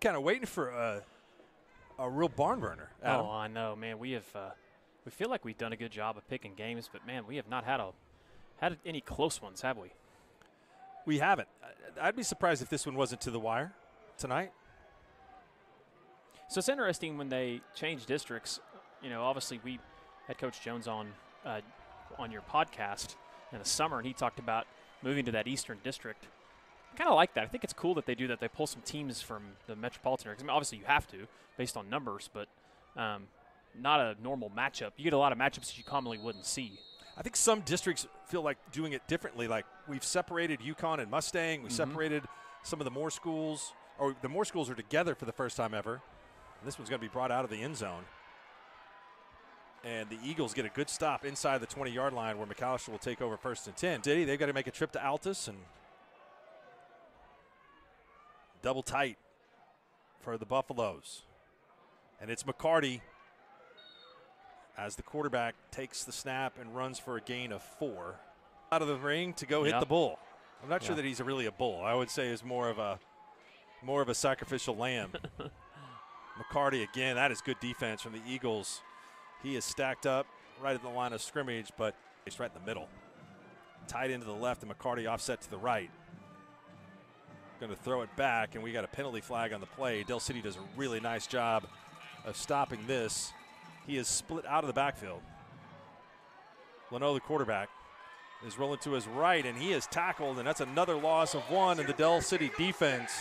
kind of waiting for a real barn burner. Adam. Oh, I know, man. We have we feel like we've done a good job of picking games, but man, we have not had any close ones, have we? We haven't. I'd be surprised if this one wasn't to the wire tonight. So it's interesting when they change districts. You know, obviously we had Coach Jones on your podcast in the summer, and he talked about moving to that Eastern District. I kind of like that. I think it's cool that they do that. They pull some teams from the metropolitan area. I mean, obviously you have to based on numbers, but not a normal matchup. You get a lot of matchups that you commonly wouldn't see. I think some districts feel like doing it differently. Like we've separated Yukon and Mustang. We separated some of the Moore schools, or the Moore schools are together for the first time ever. And this one's going to be brought out of the end zone. And the Eagles get a good stop inside the 20-yard line where McAllister will take over 1st and 10. Diddy, they've got to make a trip to Altus and double tight for the Buffaloes. And it's McCarty as the quarterback takes the snap and runs for a gain of 4. Out of the ring to go hit the bull. I'm not sure that he's really a bull. I would say is more of a sacrificial lamb. McCarty again, that is good defense from the Eagles. He is stacked up right at the line of scrimmage, but he's right in the middle. Tight end to the left and McCarty offset to the right. Going to throw it back, and we got a penalty flag on the play. Del City does a really nice job of stopping this. He is split out of the backfield. Leno, the quarterback, is rolling to his right, and he is tackled, and that's another loss of 1 in the Del City defense.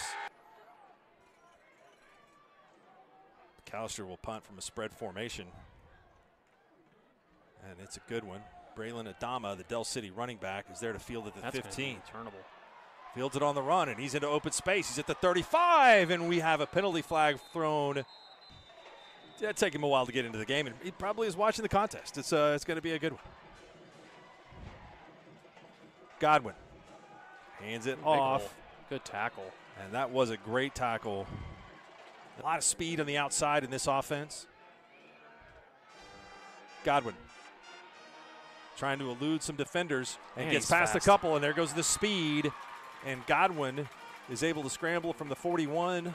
McAllister will punt from a spread formation. And it's a good one. Braylon Adama, the Del City running back, is there to field at the 15. Turnable. Fields it on the run, and he's into open space. He's at the 35, and we have a penalty flag thrown. It'll take him a while to get into the game, and he probably is watching the contest. It's going to be a good one. Godwin hands it off. Hole. Good tackle. And that was a great tackle. A lot of speed on the outside in this offense. Godwin trying to elude some defenders and gets past a couple, and there goes the speed. And Godwin is able to scramble from the 41.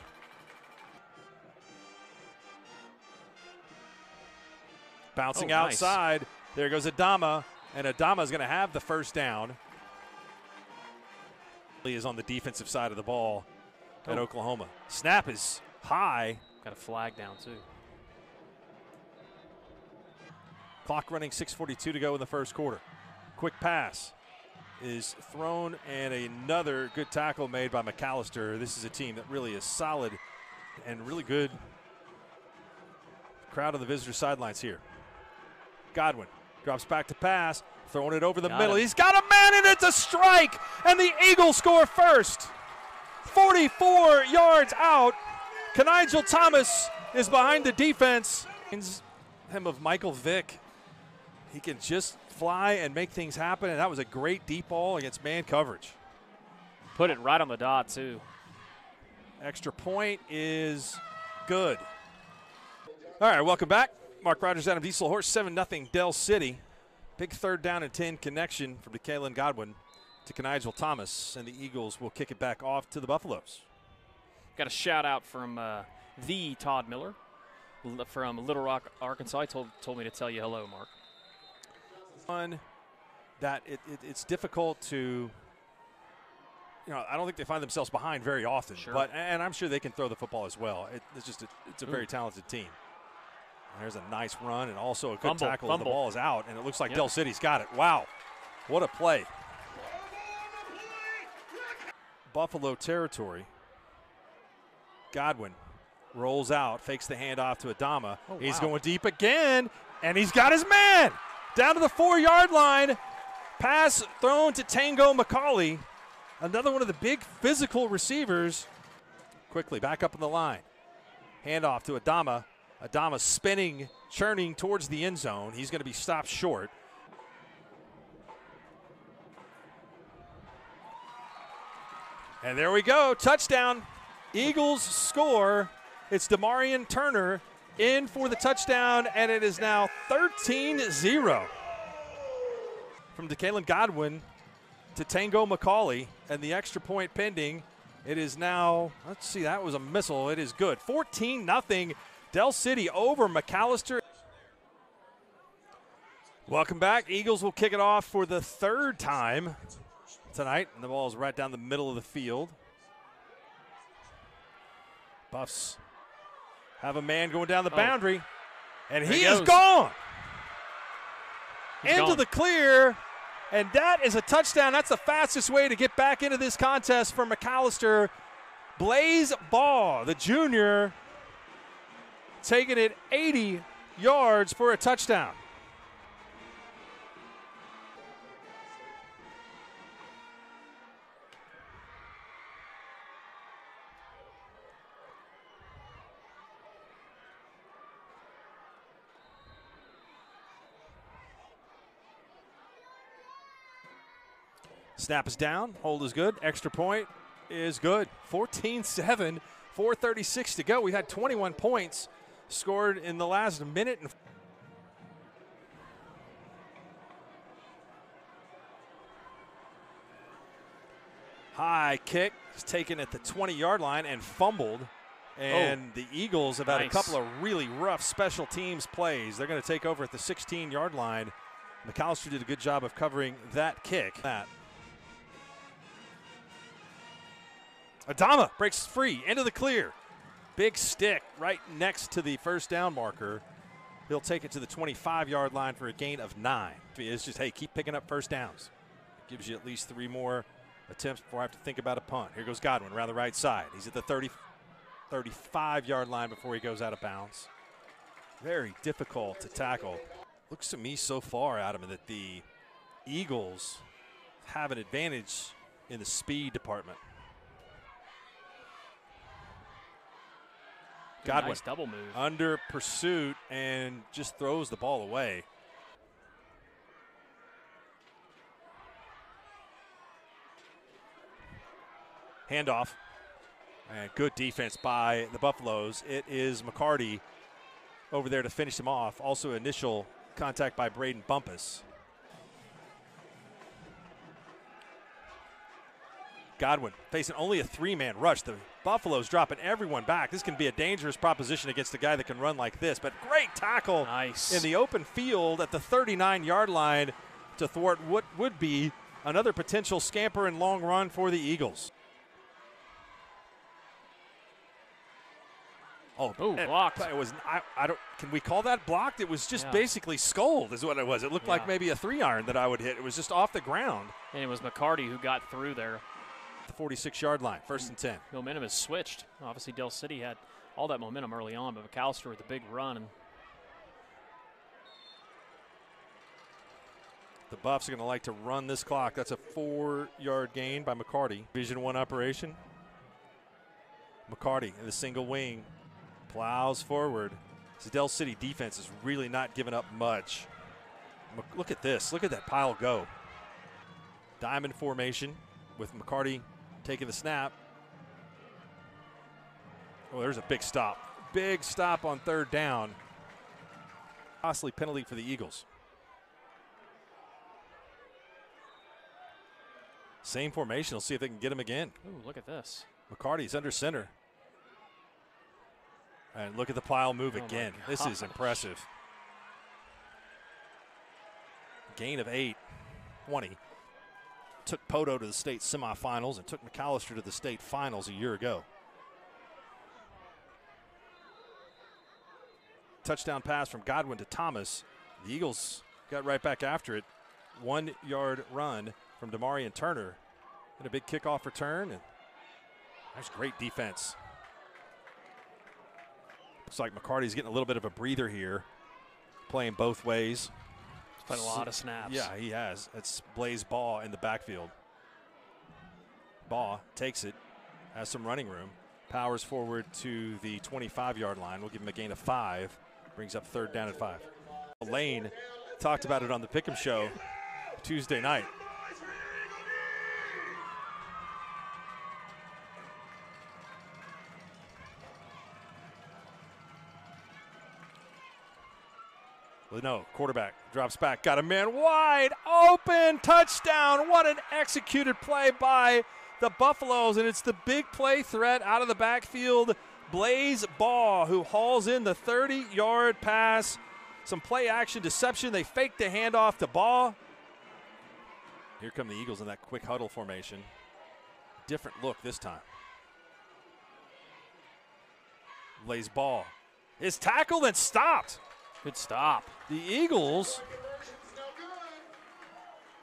Bouncing outside. Nice. There goes Adama, and Adama's going to have the first down. He is on the defensive side of the ball at Oklahoma. Snap is high. Got a flag down, too. Clock running, 6:42 to go in the first quarter. Quick pass is thrown, and another good tackle made by McAllister. This is a team that really is solid and really good. Crowd on the visitor sidelines here. Godwin drops back to pass, throwing it over the middle. He's got a man, and it's a strike, and the Eagles score first. 44 yards out. Kanigel Thomas is behind the defense. Him of Michael Vick. He can just fly and make things happen, and that was a great deep ball against man coverage. Put it right on the dot, too. Extra point is good. All right, welcome back. Mark Rogers, Adam Dieselhorst, 7-0 Del City. Big 3rd down and 10 connection from DeKalen Godwin to Kanigel Thomas, and the Eagles will kick it back off to the Buffaloes. Got a shout-out from the Todd Miller from Little Rock, Arkansas. He told me to tell you hello, Mark. That it's difficult to, you know, I don't think they find themselves behind very often. Sure. But and I'm sure they can throw the football as well. It's just it's a very talented team. And there's a nice run and also a good tackle. And the ball is out, and it looks like Del City's got it. Wow, what a play! Buffalo territory. Godwin rolls out, fakes the handoff to Adama. He's going deep again, and he's got his man. Down to the 4-yard line, pass thrown to Tango McCauley, another one of the big physical receivers. Quickly back up on the line, handoff to Adama. Adama spinning, churning towards the end zone. He's going to be stopped short. And there we go, touchdown. Eagles score. It's Damarian Turner in for the touchdown, and it is now 13-0. From DeKalen Godwin to Tango McCauley, and the extra point pending. It is now, let's see, that was a missile. It is good. 14-0, Del City over McAllister. Welcome back. Eagles will kick it off for the third time tonight. And the ball is right down the middle of the field. Buffs have a man going down the boundary. And he is gone. Into the clear. And that is a touchdown. That's the fastest way to get back into this contest for McAllister. Blaze Ball, the junior, taking it 80 yards for a touchdown. Snap is down, hold is good, extra point is good. 14-7, 4:36 to go. We've had 21 points scored in the last minute. High kick is taken at the 20-yard line and fumbled. And the Eagles have had a couple of really rough special teams plays. They're going to take over at the 16-yard line. McAllister did a good job of covering that kick. Adama breaks free, into the clear. Big stick right next to the first down marker. He'll take it to the 25-yard line for a gain of 9. It's just, hey, keep picking up first downs. It gives you at least 3 more attempts before I have to think about a punt. Here goes Godwin around the right side. He's at the 35-yard line before he goes out of bounds. Very difficult to tackle. Looks to me so far, Adam, that the Eagles have an advantage in the speed department. Godwin, nice double move. Under pursuit and just throws the ball away. Handoff. And good defense by the Buffaloes. It is McCarty over there to finish him off. Also initial contact by Braden Bumpus. Godwin facing only a 3-man rush. The Buffaloes dropping everyone back. This can be a dangerous proposition against a guy that can run like this, but great tackle in the open field at the 39-yard line to thwart what would be another potential scamper and long run for the Eagles. Oh, blocked. It was, I don't, can we call that blocked? It was just basically sculled is what it was. It looked like maybe a 3-iron that I would hit. It was just off the ground. And it was McCarty who got through there. The 46-yard line, first and 10. Momentum has switched. Obviously, Del City had all that momentum early on, but McAllister with a big run. And the Buffs are going to like to run this clock. That's a 4-yard gain by McCarty. Division I operation. McCarty in the single wing. Plows forward. The Del City defense is really not giving up much. Look at this. Look at that pile go. Diamond formation with McCarty taking the snap. Oh, there's a big stop. Big stop on third down. Costly penalty for the Eagles. Same formation. We'll see if they can get him again. Ooh, look at this. McCarty's under center. And look at the pile move again. This is impressive. Gain of 8, 20. Took Poto to the state semifinals and took McAllister to the state finals a year ago. Touchdown pass from Godwin to Thomas. The Eagles got right back after it. 1-yard run from Damarian Turner. And a big kickoff return. And that's great defense. Looks like McCarty's getting a little bit of a breather here, playing both ways. He's played a lot of snaps. Yeah, he has. It's Blaze Ball in the backfield. Ball takes it, has some running room, powers forward to the 25-yard line. We'll give him a gain of 5, brings up third down at 5. Lane talked about it on the Pick'em show Tuesday night. No, quarterback drops back, got a man wide open, touchdown. What an executed play by the Buffaloes, and it's the big play threat out of the backfield, Blaze Ball, who hauls in the 30-yard pass. Some play-action deception. They fake the handoff to Ball. Here come the Eagles in that quick huddle formation. Different look this time. Blaze Ball is tackled and stopped. Good stop. The Eagles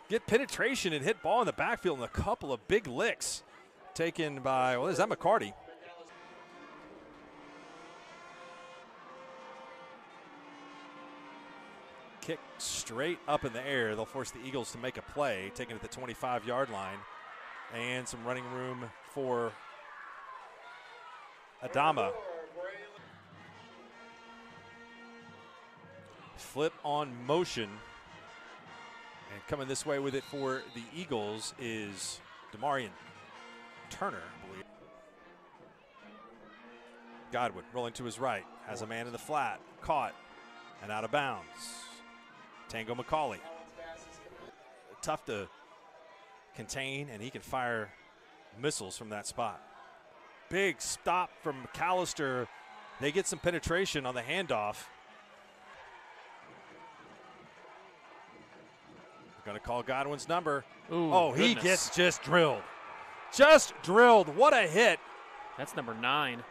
get penetration and hit Ball in the backfield, and a couple of big licks taken by, well, is that McCarty? Kick straight up in the air. They'll force the Eagles to make a play, taken at the 25-yard line, and some running room for Adama. Flip on motion, and coming this way with it for the Eagles is Damarian Turner, I believe. Godwin rolling to his right, has a man in the flat, caught and out of bounds. Tango McCauley, tough to contain, and he can fire missiles from that spot. Big stop from McAllister. They get some penetration on the handoff. Going to call Godwin's number. Ooh, oh, goodness. He gets just drilled. Just drilled. What a hit. That's number 9.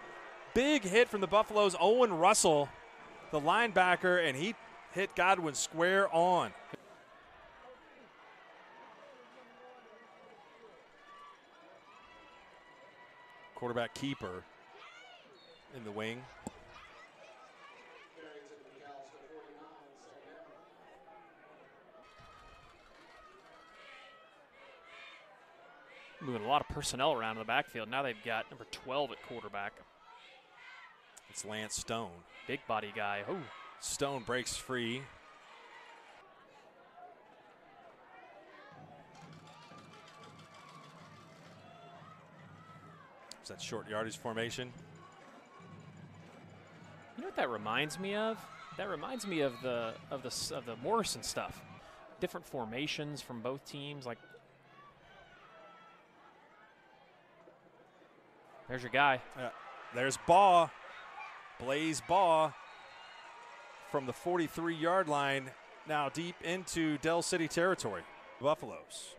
Big hit from the Buffaloes. Owen Russell, the linebacker, and he hit Godwin square on. Quarterback keeper in the wing. Moving a lot of personnel around in the backfield. Now they've got number 12 at quarterback. It's Lance Stone. Big body guy. Oh, Stone breaks free. Is that short yardage formation? You know what that reminds me of? That reminds me of the Morrison stuff. Different formations from both teams, like. There's your guy. There's Baugh. Blaze Baugh from the 43-yard line, now deep into Del City territory. Buffaloes.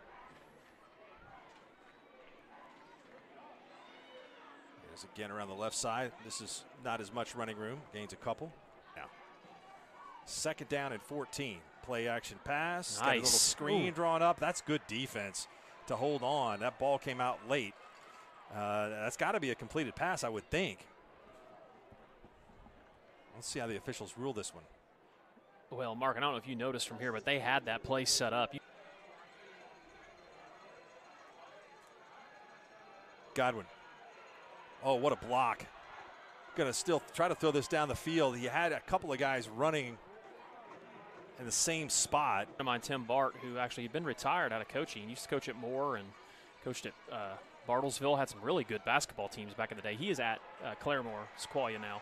There's again around the left side. This is not as much running room. Gains a couple. Now, second down and 14. Play action pass. Nice. Got a little screen drawn up. That's good defense to hold on. That ball came out late. That's got to be a completed pass, I would think. Let's see how the officials rule this one. Well, Mark, I don't know if you noticed from here, but they had that play set up. Godwin. Oh, what a block. Going to still try to throw this down the field. He had a couple of guys running in the same spot. My Tim Bart, who actually had been retired out of coaching. He used to coach at Moore and coached at Bartlesville, had some really good basketball teams back in the day. He is at Claremore, Sequoia now.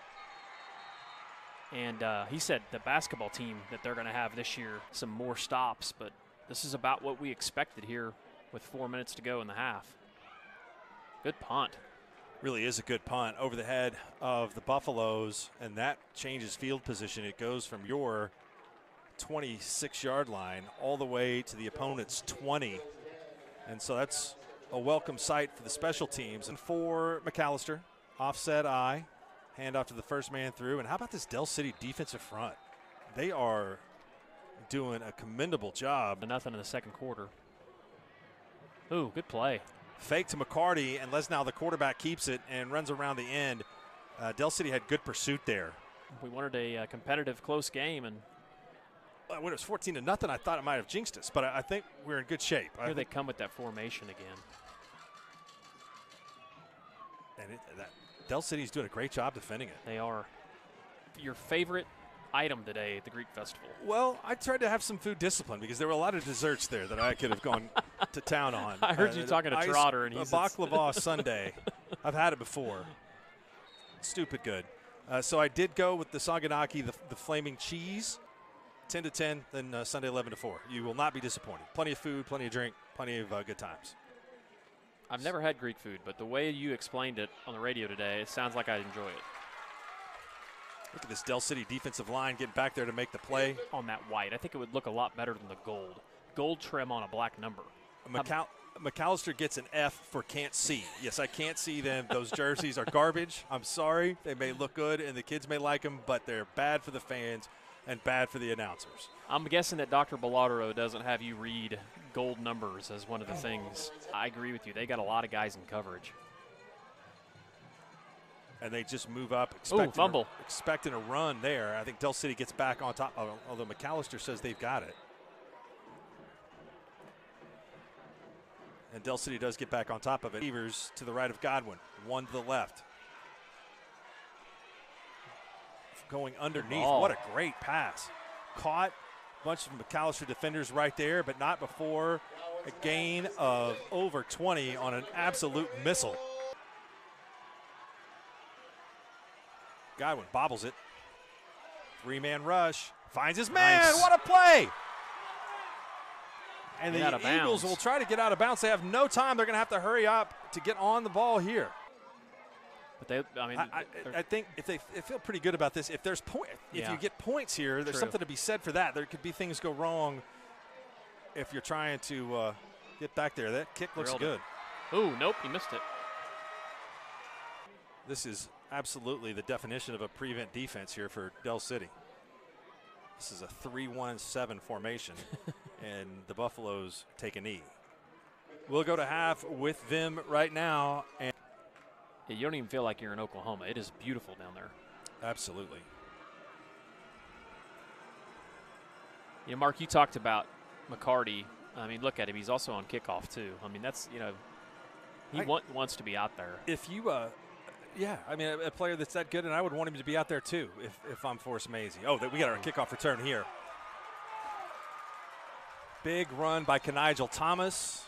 And he said the basketball team that they're going to have this year, some more stops, but this is about what we expected here with 4 minutes to go in the half. Good punt. Really is a good punt over the head of the Buffaloes, and that changes field position. It goes from your 26-yard line all the way to the opponent's 20. And so that's a welcome sight for the special teams. And for McAllister, offset eye, handoff to the first man through. And how about this Del City defensive front? They are doing a commendable job. Nothing in the second quarter. Ooh, good play. Fake to McCarty, and Lesnau, the quarterback, keeps it and runs around the end. Del City had good pursuit there. We wanted a competitive, close game, and when it was 14-0, I thought it might have jinxed us, but I think we're in good shape. Here they come with that formation again. And Del City's doing a great job defending it. They are. Your favorite item today at the Greek Festival? Well, I tried to have some food discipline because there were a lot of desserts there that I could have gone to town on. I heard you talking to Trotter, and he's a baklava sundae. I've had it before. Stupid good. So I did go with the Saganaki, the flaming cheese. 10 to 10, then Sunday 11 to 4. You will not be disappointed. Plenty of food, plenty of drink, plenty of good times. I've never had Greek food, but the way you explained it on the radio today, it sounds like I'd enjoy it. Look at this Del City defensive line getting back there to make the play. On that white, I think it would look a lot better than the gold. Gold trim on a black number. McAllister gets an F for can't see. Yes, I can't see them. Those jerseys are garbage. I'm sorry. They may look good and the kids may like them, but they're bad for the fans and bad for the announcers. I'm guessing that Dr. Bellatero doesn't have you read gold numbers as one of the things. I agree with you. They got a lot of guys in coverage. And they just move up, expecting a run there. I think Del City gets back on top, although McAllister says they've got it. And Del City does get back on top of it. Evers to the right of Godwin, one to the left. Going underneath, what a great pass. Caught a bunch of McAllister defenders right there, but not before a gain of over 20 on an absolute missile. Godwin bobbles it. Three-man rush, finds his man, what a play! And the Eagles will try to get out of bounds. They have no time. They're going to have to hurry up to get on the ball here. But they, I mean, I think if they feel pretty good about this. If there's if you get points here, there's something to be said for that. There could be things go wrong if you're trying to get back there. That kick looks good. Ooh, nope, he missed it. This is absolutely the definition of a prevent defense here for Del City. This is a 3-1-7 formation. And the Buffaloes take a knee. We'll go to half with them right now. And you don't even feel like you're in Oklahoma. It is beautiful down there. Absolutely. You know, Mark, you talked about McCarty. I mean, look at him. He's also on kickoff, too. I mean, that's, you know, he wants to be out there. If you, yeah, I mean, a player that's that good, and I would want him to be out there, too, if I'm Forrest Mazie. Oh, we got our kickoff return here. Big run by Kanigel Thomas.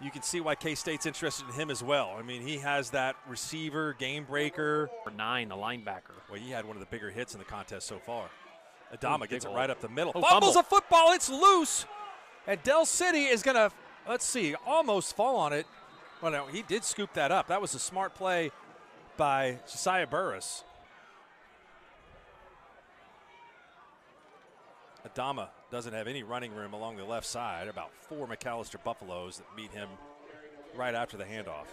You can see why K-State's interested in him as well. I mean, he has that receiver, game breaker. Nine, the linebacker. Well, he had one of the bigger hits in the contest so far. Adama gets it right up the middle. Fumbles a football, it's loose. And Del City is going to, let's see, almost fall on it. Well, no, he did scoop that up. That was a smart play by Josiah Burris. Adama doesn't have any running room along the left side. About four McAllister Buffaloes that meet him right after the handoff.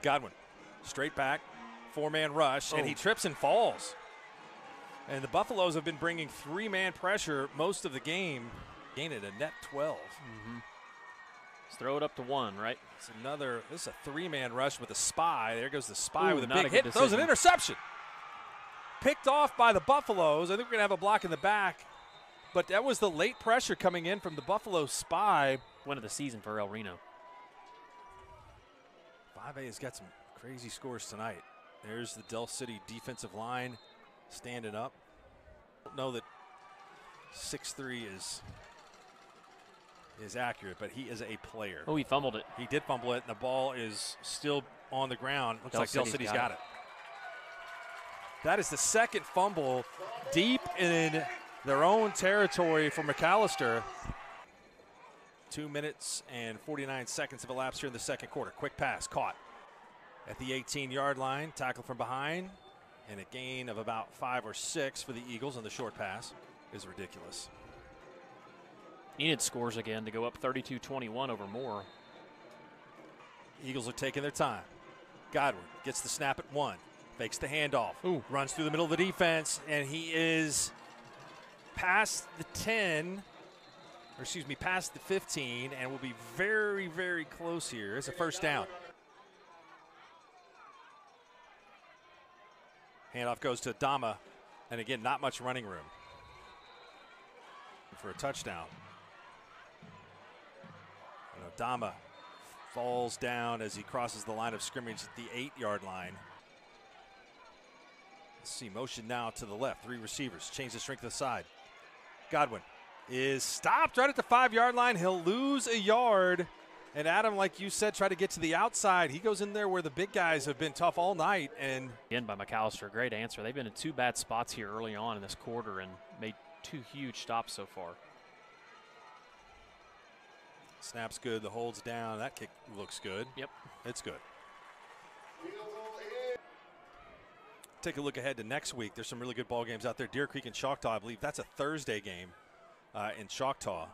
Godwin, straight back, four-man rush, and he trips and falls. And the Buffaloes have been bringing three-man pressure most of the game, gaining a net 12. Mm-hmm. Let's throw it up to one, right? It's another, this is a three-man rush with a spy. There goes the spy with a big hit. Throws an interception. Picked off by the Buffaloes. I think we're going to have a block in the back. But that was the late pressure coming in from the Buffalo spy. One of the season for El Reno. 5A has got some crazy scores tonight. There's the Del City defensive line standing up. Don't know that 6'3 is accurate, but he is a player. Oh, he fumbled it. He did fumble it, and the ball is still on the ground. Looks like Del City's got it. That is the second fumble deep in their own territory for McAllister. 2 minutes and 49 seconds have elapsed here in the second quarter. Quick pass caught at the 18-yard line. Tackle from behind. And a gain of about 5 or 6 for the Eagles on the short pass is ridiculous. Enid scores again to go up 32-21 over Moore. Eagles are taking their time. Godwin gets the snap at one. Fakes the handoff, runs through the middle of the defense, and he is past the 10, or excuse me, past the 15, and will be very, very close here. It's a first down. Handoff goes to Adama, and again, not much running room for a touchdown. And Adama falls down as he crosses the line of scrimmage at the 8-yard line. Let's see, motion now to the left. Three receivers, change the strength of the side. Godwin is stopped right at the 5-yard line. He'll lose a yard. And Adam, like you said, try to get to the outside. He goes in there where the big guys have been tough all night. And again by McAllister, great answer. They've been in two bad spots here early on in this quarter and made two huge stops so far. Snap's good, the hold's down. That kick looks good. Yep. It's good. Take a look ahead to next week. There's some really good ball games out there. Deer Creek and Choctaw, I believe. That's a Thursday game in Choctaw.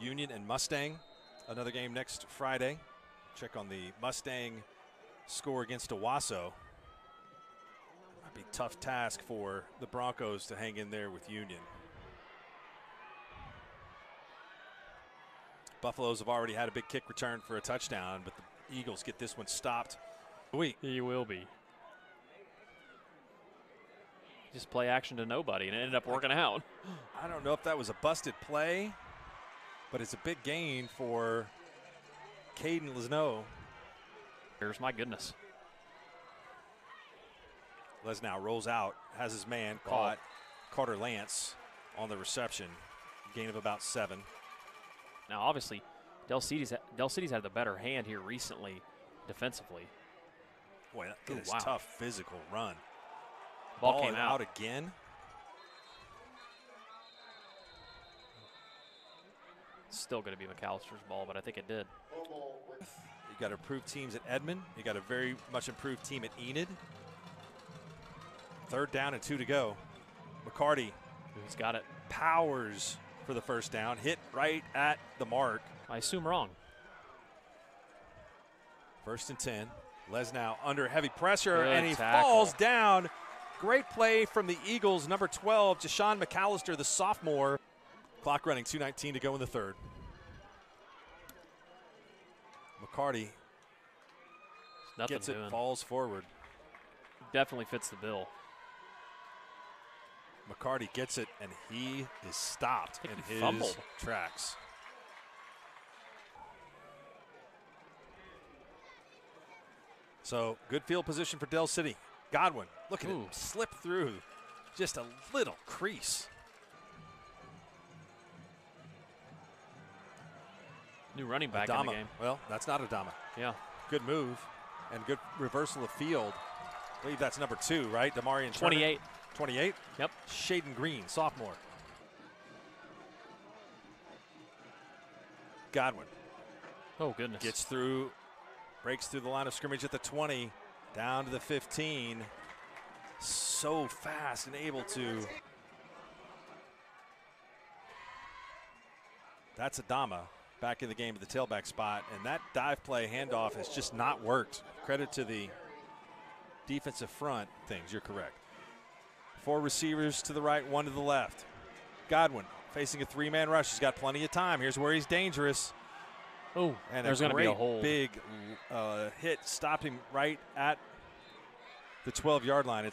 Union and Mustang, another game next Friday. Check on the Mustang score against Owasso. Might be a tough task for the Broncos to hang in there with Union. Buffaloes have already had a big kick return for a touchdown, but the Eagles get this one stopped. He will be. Just play action to nobody, and it ended up working out. I don't know if that was a busted play, but it's a big gain for Caden Lesnau. Here's my goodness. Lesnau rolls out, has his man caught. Carter Lance on the reception. Gain of about 7. Now, obviously, Del City's had the better hand here recently defensively. Boy, that is a tough physical run. Ball came out again. Still going to be McAllister's ball, but I think it did. You got improved teams at Edmond. You got a very much improved team at Enid. 3rd down and 2 to go. McCarty. He's got it. Powers for the first down. Hit right at the mark. I assume wrong. 1st and 10. Lesnau under heavy pressure, and he falls down. Great play from the Eagles, number 12, Deshaun McAllister, the sophomore. Clock running, 2:19 to go in the 3rd. McCarty gets it, falls forward. Definitely fits the bill. McCarty gets it, and he is stopped in his tracks. So good field position for Del City. Godwin, look at him slip through just a little crease. New running back in the game. Well, that's not Adama. Yeah. Good move and good reversal of field. I believe that's number 2, right? Damarian Turner. 28. 28? Yep. Shaden Green, sophomore. Godwin. Oh, goodness. Gets through, breaks through the line of scrimmage at the 20. Down to the 15, so fast and able to. That's Adama back in the game at the tailback spot, and that dive play handoff has just not worked. Credit to the defensive front things, you're correct. 4 receivers to the right, 1 to the left. Godwin facing a 3-man rush, he's got plenty of time. Here's where he's dangerous. Oh, and there's going to be a hold. Big hit, stopping right at the 12-yard line. I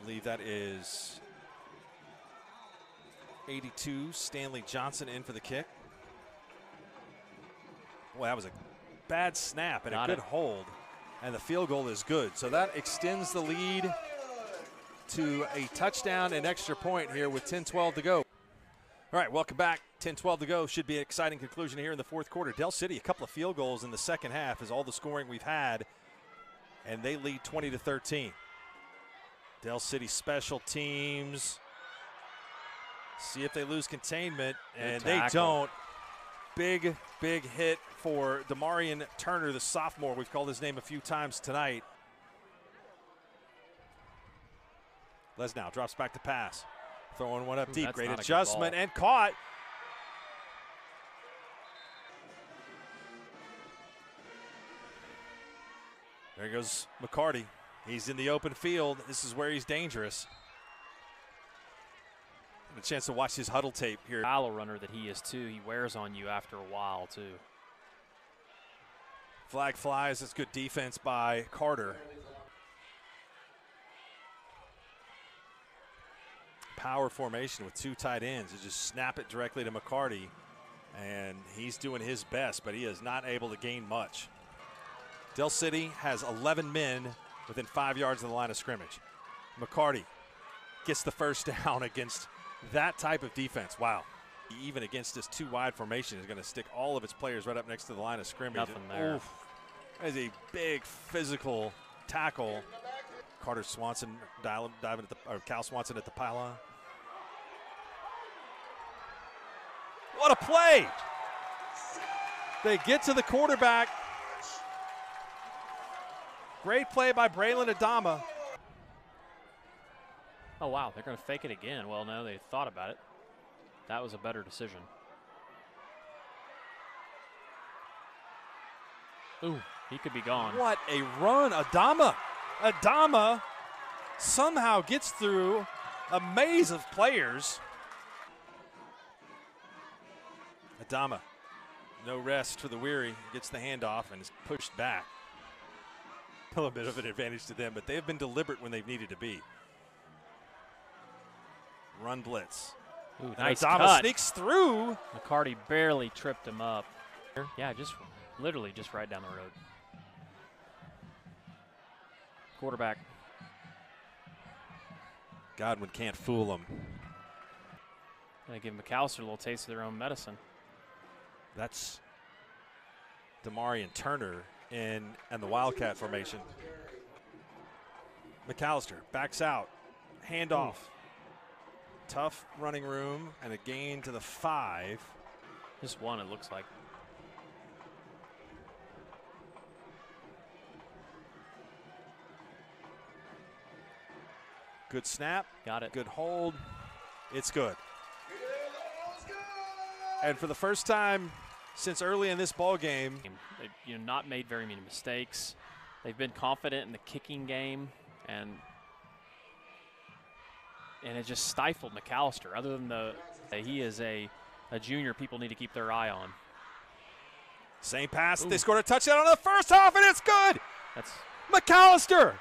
believe that is 82. Stanley Johnson in for the kick. Boy, that was a bad snap and a good hold, and the field goal is good. So that extends the lead to a touchdown and extra point here with 10-12 to go. All right, welcome back. 10-12 to go. Should be an exciting conclusion here in the 4th quarter. Del City, a couple of field goals in the 2nd half is all the scoring we've had, and they lead 20-13. Del City special teams. See if they lose containment, and they don't. Big, big hit for Damarian Turner, the sophomore. We've called his name a few times tonight. Lesnau drops back to pass. Throwing one up deep. Great adjustment and caught. There goes McCarty. He's in the open field. This is where he's dangerous. A chance to watch his huddle tape here. Allo runner that he is too. He wears on you after a while too. Flag flies. That's good defense by Carter. Power formation with 2 tight ends. You just snap it directly to McCarty, and he's doing his best, but he is not able to gain much. Del City has 11 men within 5 yards of the line of scrimmage. McCarty gets the first down against that type of defense. Wow. Even against this 2-wide formation is going to stick all of its players right up next to the line of scrimmage. Nothing there. Oof, that is a big physical tackle. Carter Swanson diving at the, or Cal Swanson at the pylon. What a play! They get to the quarterback. Great play by Braylon Adama. Oh, wow, they're going to fake it again. Well, no, they thought about it. That was a better decision. Ooh, he could be gone. What a run. Adama. Adama somehow gets through a maze of players. Adama, no rest for the weary, gets the handoff and is pushed back. A little bit of an advantage to them, but they've been deliberate when they've needed to be. Run blitz. Ooh, nice Adama cut. Sneaks through. McCarty barely tripped him up. Yeah, just literally just right down the road. Quarterback. Godwin can't fool him. They give McAllister a little taste of their own medicine. That's Damarian Turner in the Wildcat formation. McAllister backs out. Handoff. Tough running room and a gain to the 5. Just one, it looks like. Good snap. Got it. Good hold. It's good. And for the first time since early in this ball game, they've, not made very many mistakes. They've been confident in the kicking game, and it just stifled McAllister. Other than the he is a junior, people need to keep their eye on. Same pass. Ooh. They scored a touchdown on the first half, and it's good. That's McAllister.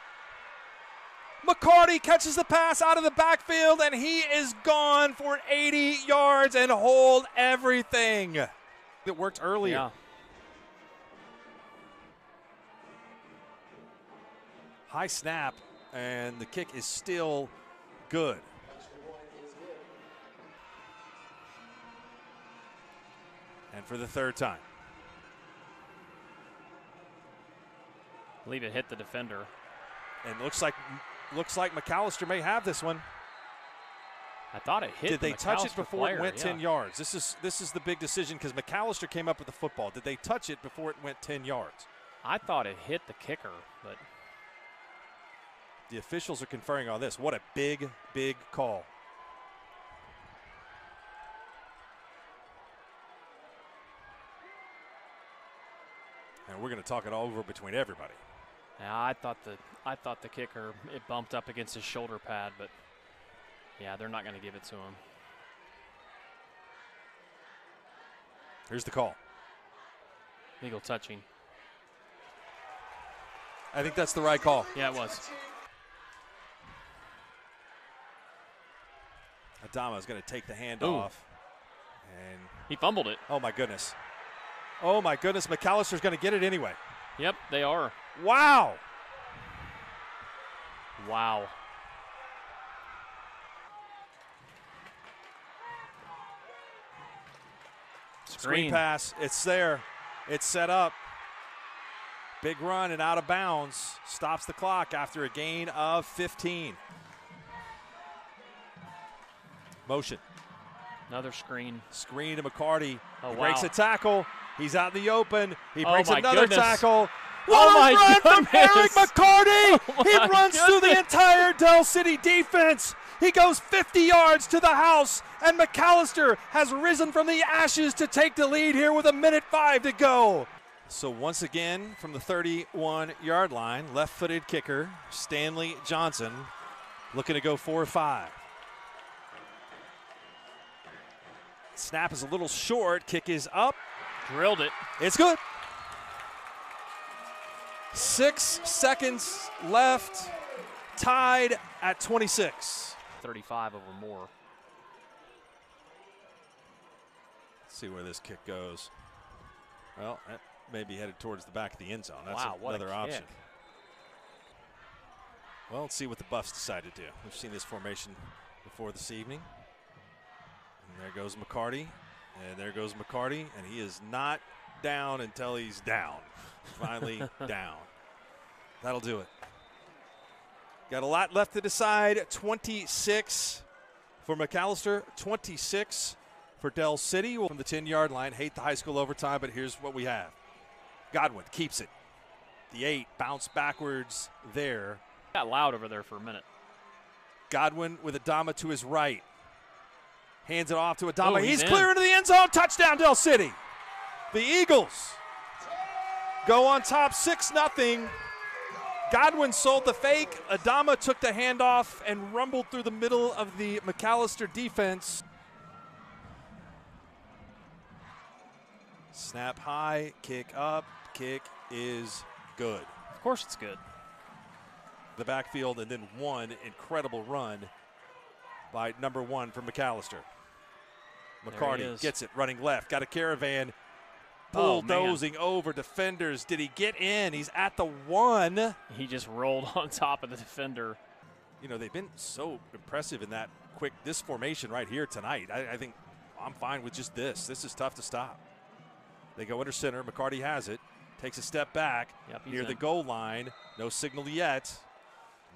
McCarty catches the pass out of the backfield, and he is gone for 80 yards and hold everything. That worked earlier. Yeah. High snap, and the kick is still good. And for the third time. I believe it hit the defender. And looks like McAllister may have this one. I thought it hit. Did they touch it before it went 10 yards? This is the big decision because McAllister came up with the football. Did they touch it before it went 10 yards? I thought it hit the kicker, but the officials are conferring on this. What a big, big call. And we're going to talk it all over between everybody. Now, I thought the kicker, it bumped up against his shoulder pad, but yeah, they're not going to give it to him. Here's the call. Legal touching. I think that's the right call. Yeah, it was. Adama is going to take the handoff. And he fumbled it. Oh, my goodness. Oh, my goodness. McAllister's going to get it anyway. Yep, they are. Wow. Wow. Screen pass. It's there. It's set up. Big run and out of bounds. Stops the clock after a gain of 15. Motion. Another screen. Screen to McCarty. Oh, he breaks a tackle. He's out in the open. He breaks another tackle. What a run from Erik McCarty! He runs through the entire Del City defense. He goes 50 yards to the house, and McAllister has risen from the ashes to take the lead here with 1:05 to go. So once again, from the 31-yard line, left-footed kicker, Stanley Johnson, looking to go 4-5. Snap is a little short, kick is up. Drilled it. It's good. 6 seconds left, tied at 26. 35 over Moore. Let's see where this kick goes. Well, that may be headed towards the back of the end zone. That's another option. Kick. Well, let's see what the Buffs decide to do. We've seen this formation before this evening. And there goes McCarty. And there goes McCarty. And he is not down until he's down. Finally down. That'll do it. Got a lot left to decide. 26 for McAllister, 26 for Del City from the 10-yard line. Hate the high school overtime, but here's what we have. Godwin keeps it. The 8 bounced backwards there. Got loud over there for a minute. Godwin with Adama to his right. Hands it off to Adama. He's clear into the end zone. Touchdown, Del City. The Eagles go on top 6-0. Godwin sold the fake. Adama took the handoff and rumbled through the middle of the McAllister defense. Snap high, kick up, kick is good. Of course it's good. The backfield and then one incredible run by number 1 from McAllister. McCarty gets it, running left, got a caravan, bulldozing over defenders. Did he get in? He's at the 1. He just rolled on top of the defender. You know, they've been so impressive in that quick, this formation right here tonight. I think I'm fine with just this. This is tough to stop. They go under center, McCarty has it, takes a step back near the goal line. No signal yet,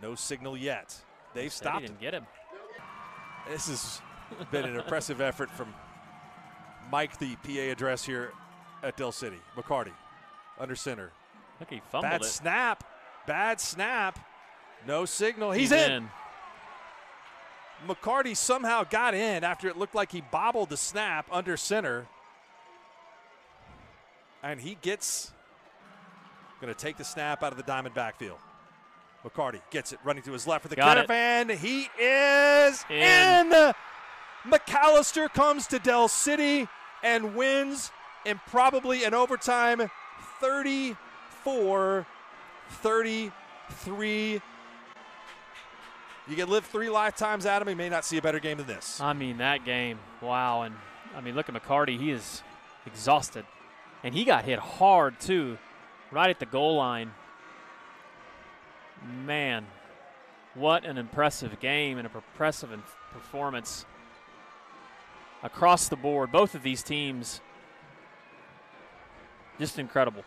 no signal yet. They've stopped him. They didn't get him. This has been an impressive effort from Mike, the PA address here at Del City. McCarty, under center. Look, he fumbled it. Bad snap, no signal, he's in. McCarty somehow got in after it looked like he bobbled the snap under center. And he gets, going to take the snap out of the diamond backfield. McCarty gets it, running to his left for the caravan. He is in. McAllister comes to Del City and wins, and probably in overtime, 34-33. You can live 3 lifetimes, Adam. You may not see a better game than this. I mean, that game, wow. And, I mean, look at McCarty. He is exhausted. And he got hit hard, too, right at the goal line. Man, what an impressive game and an impressive performance across the board. Both of these teams, just incredible.